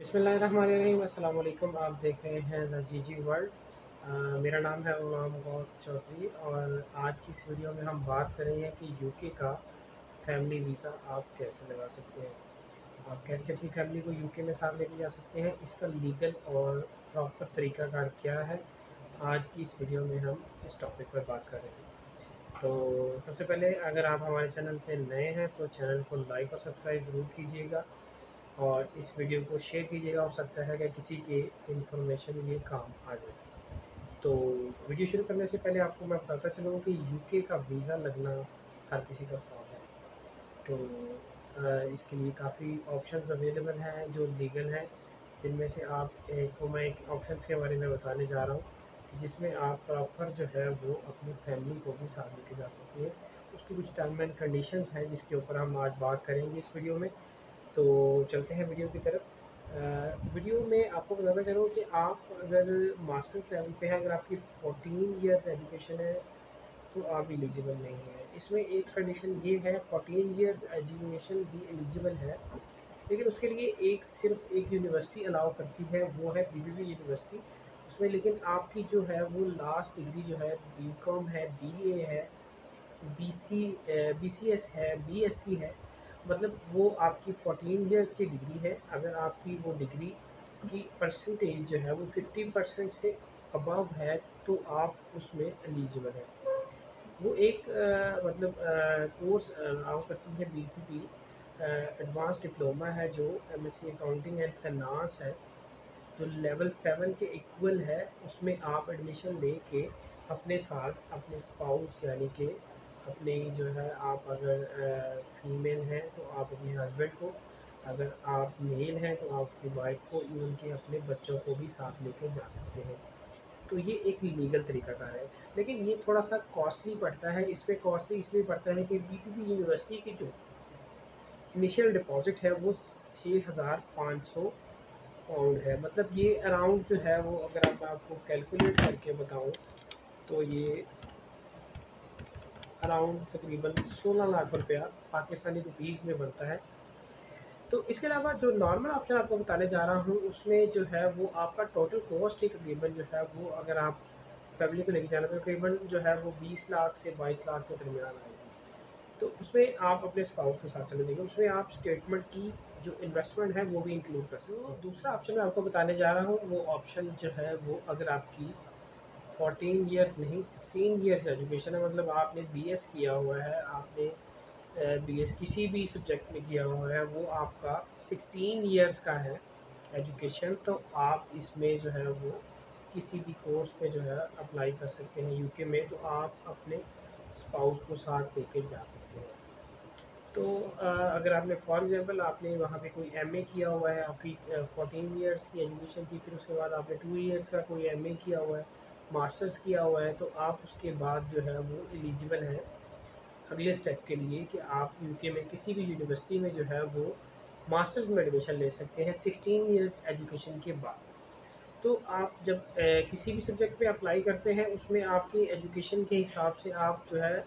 बिस्मिल्लाहिर्रहमानिर्रहीम, अस्सलाम वालेकुम। आप देख रहे हैं द जीजी वर्ल्ड। मेरा नाम है उमंग गौत चौधरी और आज की इस वीडियो में हम बात करेंगे कि यूके का फैमिली वीज़ा आप कैसे लगा सकते हैं, आप कैसे अपनी फैमिली को यूके में साथ लेके जा सकते हैं, इसका लीगल और प्रॉपर तरीक़ाकार क्या है। आज की इस वीडियो में हम इस टॉपिक पर बात करेंगे। तो सबसे पहले अगर आप हमारे चैनल पर नए हैं तो चैनल को लाइक और सब्सक्राइब ज़रूर कीजिएगा और इस वीडियो को शेयर कीजिएगा। हो सकता है कि किसी के इंफॉर्मेशन ये काम आ जाए। तो वीडियो शुरू करने से पहले आपको मैं बताता चलूँ कि यूके का वीज़ा लगना हर किसी का ख्वाब है। तो इसके लिए काफ़ी ऑप्शंस अवेलेबल हैं जो लीगल हैं, जिनमें से मैं एक ऑप्शंस के बारे में बताने जा रहा हूँ, जिसमें आप प्रॉपर जो है वो अपनी फैमिली को भी साथ लेके जा सकती है। उसकी कुछ टर्म एंड कंडीशंस हैं जिसके ऊपर हम आज बात करेंगे इस वीडियो में। तो चलते हैं वीडियो की तरफ। वीडियो में आपको बताना चाहूँ कि आप अगर मास्टर्स लेवल पे हैं, अगर आपकी 14 ईयर्स एजुकेशन है तो आप एलिजिबल नहीं है। इसमें एक कंडीशन ये है, 14 ईयर्स एजुकेशन भी एलिजिबल है, लेकिन उसके लिए सिर्फ एक यूनिवर्सिटी अलाउ करती है, वो है बीपी पी यूनिवर्सिटी। उसमें लेकिन आपकी जो है वो लास्ट डिग्री जो है BCom है, BA है, BCS है, BSc है, मतलब वो आपकी 14 ईयर्स की डिग्री है। अगर आपकी वो डिग्री की परसेंटेज जो है वो 50% से अबव है तो आप उसमें एलिजिबल हैं। वो एक कोर्स अलाउ करती है BPP, एडवांस डिप्लोमा है जो MSc अकाउंटिंग एंड फाइनेंस है, जो लेवल 7 के इक्वल है। उसमें आप एडमिशन ले के अपने साथ अपने स्पाउस यानी कि अपने जो है, आप अगर फीमेल हैं तो आप अपने हस्बैंड को, अगर आप मेल हैं तो आप अपनी वाइफ को, इवन के अपने बच्चों को भी साथ लेके जा सकते हैं। तो ये एक लीगल तरीक़ाकार है, लेकिन ये थोड़ा सा कॉस्टली पड़ता है। इस पर कॉस्टली इसलिए पड़ता है कि बीपी यूनिवर्सिटी की जो इनिशियल डिपॉज़िट है वो 6500 पाउंड है। मतलब ये अराउंड जो है वो अगर आप आपको कैलकुलेट करके बताऊँ तो ये अराउंड तकरीबन 16 लाख रुपया पाकिस्तानी रुपीज़ में बनता है। तो इसके अलावा जो नॉर्मल ऑप्शन आपको बताने जा रहा हूँ, उसमें जो है वो आपका टोटल कॉस्ट ही तकरीबन जो है वो, अगर आप फैमिली को लेके जाना तो तकरीबन जो है वो 20 लाख से 22 लाख के दरमियान आएगी। तो उसमें आप अपने स्पाउस के साथ चले जाएंगे, उसमें आप स्टेटमेंट की जो इन्वेस्टमेंट है वो भी इंक्लूड कर सकते हो। दूसरा ऑप्शन मैं आपको बताने जा रहा हूँ, वो ऑप्शन जो है वो अगर आपकी 14 ईयर्स नहीं 16 ईयर्स एजुकेशन है, मतलब आपने BS किया हुआ है, आपने BS किसी भी सब्जेक्ट में किया हुआ है, वो आपका 16 ईयर्स का है एजुकेशन, तो आप इसमें जो है वो किसी भी कोर्स पे जो है अप्लाई कर सकते हैं यूके में। तो आप अपने स्पाउस को साथ लेके जा सकते हैं। तो अगर आपने फॉर एग्ज़ाम्पल आपने वहाँ पे कोई MA किया हुआ है, आपकी 14 ईयर्स की एजुकेशन थी, फिर उसके बाद आपने 2 ईयर्स का कोई MA किया हुआ है, मास्टर्स किया हुआ है, तो आप उसके बाद जो है वो एलिजिबल हैं अगले स्टेप के लिए कि आप यूके में किसी भी यूनिवर्सिटी में जो है वो मास्टर्स में एडमिशन ले सकते हैं 16 ईयर्स एजुकेशन के बाद। तो आप जब किसी भी सब्जेक्ट पे अप्लाई करते हैं, उसमें आपकी एजुकेशन के हिसाब से आप जो है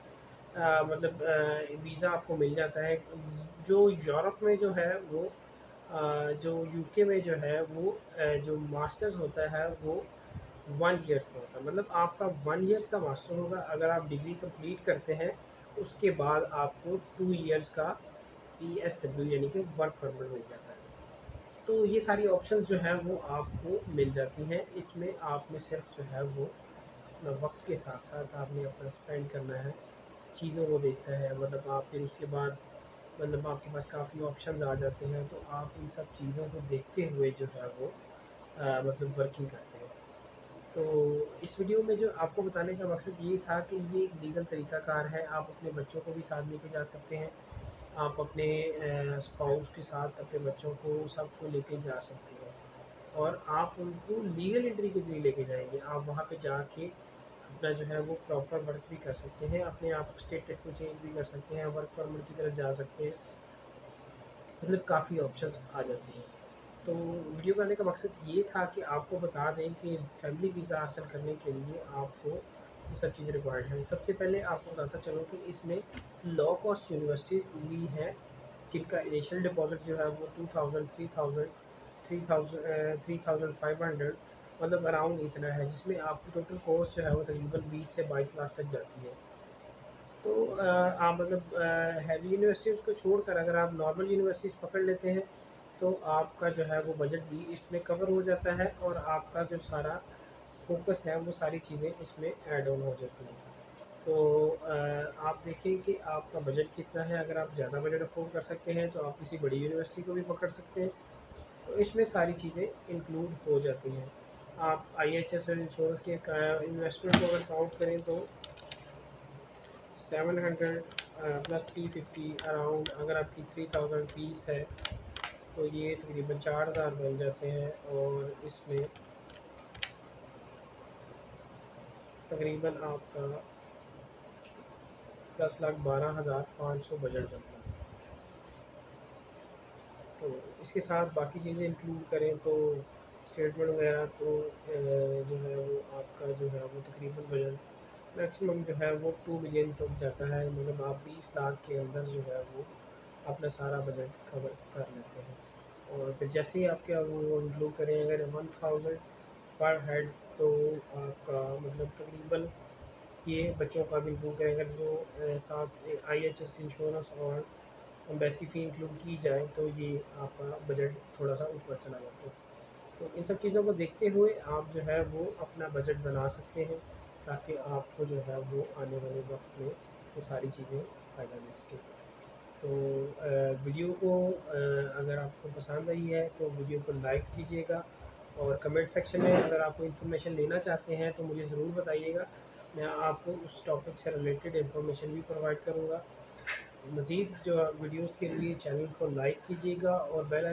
वीज़ा आपको मिल जाता है। जो यूरोप में जो है वो जो यूके में जो है वो जो मास्टर्स होता है वो 1 ईयर्स का होता है, मतलब आपका 1 ईयर्स का मास्टर होगा। अगर आप डिग्री कंप्लीट करते हैं उसके बाद आपको 2 ईयर्स का PSW यानी कि वर्क परमिट मिल जाता है। तो ये सारी ऑप्शंस जो है वो आपको मिल जाती हैं। इसमें आपने सिर्फ जो है वो अपना वक्त के साथ साथ आपने अपना स्पेंड करना है, चीज़ों को देखना है, मतलब आप फिर उसके बाद मतलब आपके पास काफ़ी ऑप्शंस आ जाते हैं। तो आप इन सब चीज़ों को देखते हुए जो है वो वर्किंग करते हैं। तो इस वीडियो में जो आपको बताने का मकसद ये था कि ये एक लीगल तरीक़ाकार है, आप अपने बच्चों को भी साथ लेके जा सकते हैं, आप अपने स्पाउस के साथ अपने बच्चों को सबको लेके जा सकते हैं और आप उनको लीगल एंट्री के लिए लेके जाएंगे। आप वहाँ पे जाके अपना जो है वो प्रॉपर वर्क भी कर सकते हैं, अपने आप स्टेटस को चेंज भी कर सकते हैं, वर्क परमिट की तरफ जा सकते हैं, मतलब काफ़ी ऑप्शंस आ जाते हैं। तो वीडियो करने का मकसद ये था कि आपको बता दें कि फैमिली वीज़ा हासिल करने के लिए आपको ये सब चीज़ें रिक्वायर्ड हैं। सबसे पहले आपको बताता चलूँ कि इसमें लो कॉस्ट यूनिवर्सिटीज़ भी हैं, जिनका इनिशियल डिपॉज़िट जो है वो 2000, 3000, 3,500 मतलब अराउंड इतना है, जिसमें आपकी टोटल कॉस्ट जो है वो तकरीबन 20 से 22 लाख तक जाती है। तो आप मतलब हैवी यूनिवर्सिटीज़ को छोड़कर अगर आप नॉर्मल यूनिवर्सिटीज़ पकड़ लेते हैं तो आपका जो है वो बजट भी इसमें कवर हो जाता है और आपका जो सारा फोकस है वो सारी चीज़ें इसमें ऐड ऑन हो जाती हैं। तो आप देखें कि आपका बजट कितना है। अगर आप ज़्यादा बजट अफोर्ड कर सकते हैं तो आप किसी बड़ी यूनिवर्सिटी को भी पकड़ सकते हैं, तो इसमें सारी चीज़ें इंक्लूड हो जाती हैं। आप IHS और इंश्योरेंस के इन्वेस्टमेंट को अगर काउंट करें तो 700 प्लस 350 अराउंड, अगर आपकी 3000 फीस है तो ये तकरीबन 4000 बन जाते हैं और इसमें तकरीबन आपका 10,12,500 बजट बनता है। तो इसके साथ बाकी चीज़ें इंक्लूड करें तो स्टेटमेंट वगैरह तो जो है वो आपका जो है वो तकरीबन बजट मैक्सिमम जो है वो 2 मिलियन तक जाता है। मतलब आप 20 लाख के अंदर जो है वो अपना सारा बजट कवर कर लेते हैं। और फिर जैसे ही आपके वो इंक्लूड करें अगर 1000 पर हेड तो आपका मतलब तकरीबन ये बच्चों का भी इंक्लूड करें अगर जो साथ IHS इंश्योरेंस और एम्बेसी फ़ी इंक्लूड की जाए तो ये आपका बजट थोड़ा सा ऊपर चला जाता है। तो इन सब चीज़ों को देखते हुए आप जो है वो अपना बजट बना सकते हैं ताकि आपको जो है वो आने वाले वक्त में ये सारी चीज़ें फ़ायदा दे सकें। तो वीडियो को अगर आपको पसंद आई है तो वीडियो को लाइक कीजिएगा और कमेंट सेक्शन में अगर आपको इन्फॉर्मेशन लेना चाहते हैं तो मुझे ज़रूर बताइएगा, मैं आपको उस टॉपिक से रिलेटेड इन्फॉर्मेशन भी प्रोवाइड करूँगा। मज़ीद जो वीडियोस के लिए चैनल को लाइक कीजिएगा और बेल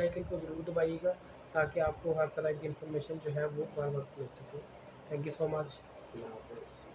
आइकन को ज़रूर दबाइएगा ताकि आपको हर तरह की इन्फॉर्मेशन जो है वो बार बार मिल सके। Thank you so much.